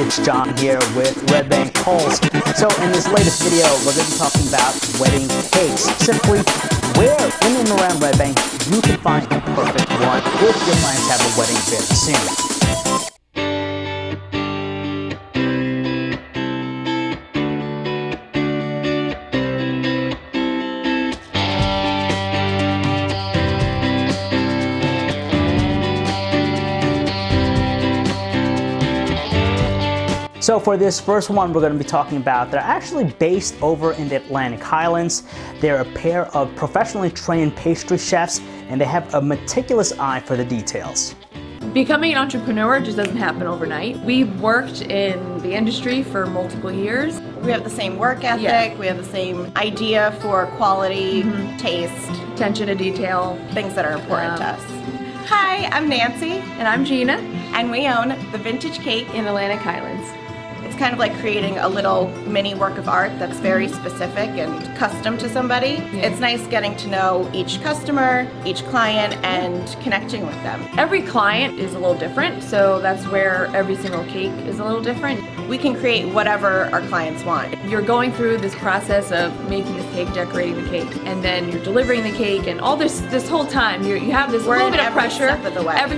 It's John here with Red Bank Pulse. So in this latest video, we're going to be talking about wedding cakes. Simply where in and around Red Bank you can find the perfect one if your clients have a wedding very soon. So for this first one we're going to be talking about, they're actually based over in the Atlantic Highlands. They're a pair of professionally trained pastry chefs, and they have a meticulous eye for the details. Becoming an entrepreneur just doesn't happen overnight. We've worked in the industry for multiple years. We have the same work ethic, we have the same idea for quality, taste, attention to detail, things that are important to us. Hi, I'm Nancy. And I'm Gina. And we own The Vintage Cake in Atlantic Highlands. It's kind of like creating a little mini work of art that's very specific and custom to somebody. It's nice getting to know each customer, each client, and connecting with them. Every client is a little different, so that's where every single cake is a little different. We can create whatever our clients want. You're going through this process of making the cake, decorating the cake, and then you're delivering the cake, and all this whole time you have this little bit of pressure every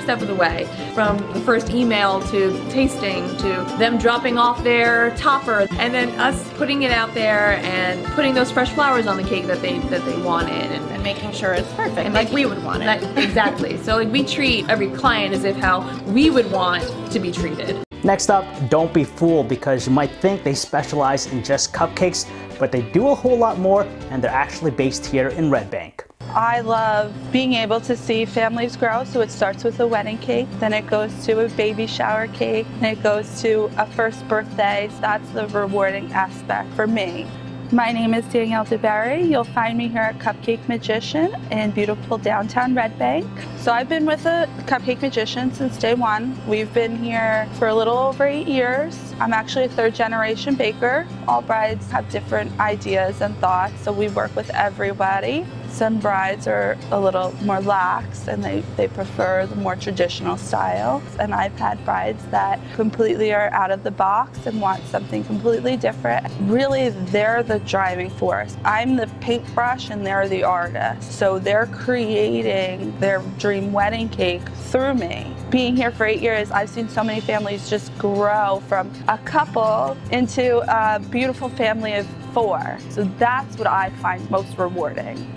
step of the way, from the first email to tasting to them dropping off their topper, and then us putting it out there and putting those fresh flowers on the cake that they wanted, and making sure it's perfect and like we would want it. Exactly. So like, we treat every client as if how we would want to be treated. Next up, don't be fooled, because you might think they specialize in just cupcakes, but they do a whole lot more, and they're actually based here in Red Bank. I love being able to see families grow, so it starts with a wedding cake, then it goes to a baby shower cake, and it goes to a first birthday. So that's the rewarding aspect for me. My name is Danielle DeBerry. You'll find me here at Cupcake Magician in beautiful downtown Red Bank. So I've been with the Cupcake Magician since day one. We've been here for a little over 8 years. I'm actually a third-generation baker. All brides have different ideas and thoughts, so we work with everybody. Some brides are a little more lax, and they prefer the more traditional style. And I've had brides that completely are out of the box and want something completely different. Really, they're the driving force. I'm the paintbrush and they're the artist. So they're creating their dream wedding cake through me. Being here for 8 years, I've seen so many families just grow from a couple into a beautiful family of 4. So that's what I find most rewarding.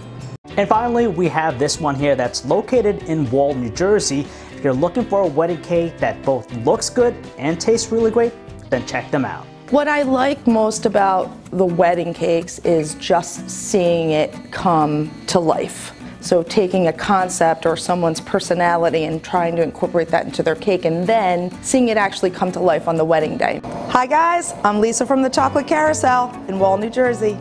And finally, we have this one here that's located in Wall, New Jersey. If you're looking for a wedding cake that both looks good and tastes really great, then check them out. What I like most about the wedding cakes is just seeing it come to life. So taking a concept or someone's personality and trying to incorporate that into their cake, and then seeing it actually come to life on the wedding day. Hi guys, I'm Lisa from the Chocolate Carousel in Wall, New Jersey.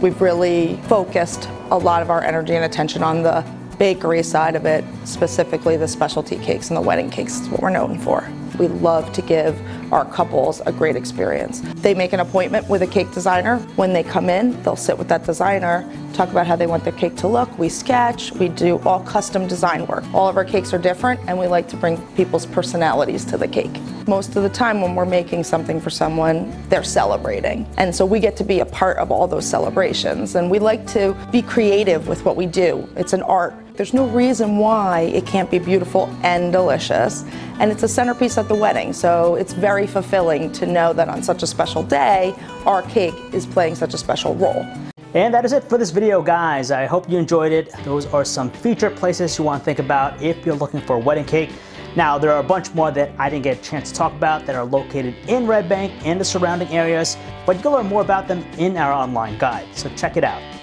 We've really focused a lot of our energy and attention on the bakery side of it, specifically the specialty cakes and the wedding cakes is what we're known for. We love to give our couples a great experience. They make an appointment with a cake designer. When they come in, they'll sit with that designer, talk about how they want their cake to look. We sketch, we do all custom design work. All of our cakes are different, and we like to bring people's personalities to the cake. Most of the time when we're making something for someone, they're celebrating. And so we get to be a part of all those celebrations. And we like to be creative with what we do. It's an art. There's no reason why it can't be beautiful and delicious. And it's a centerpiece at the wedding, so it's very fulfilling to know that on such a special day, our cake is playing such a special role. And that is it for this video, guys. I hope you enjoyed it. Those are some featured places you want to think about if you're looking for a wedding cake. Now, there are a bunch more that I didn't get a chance to talk about that are located in Red Bank and the surrounding areas, but you can learn more about them in our online guide, so check it out.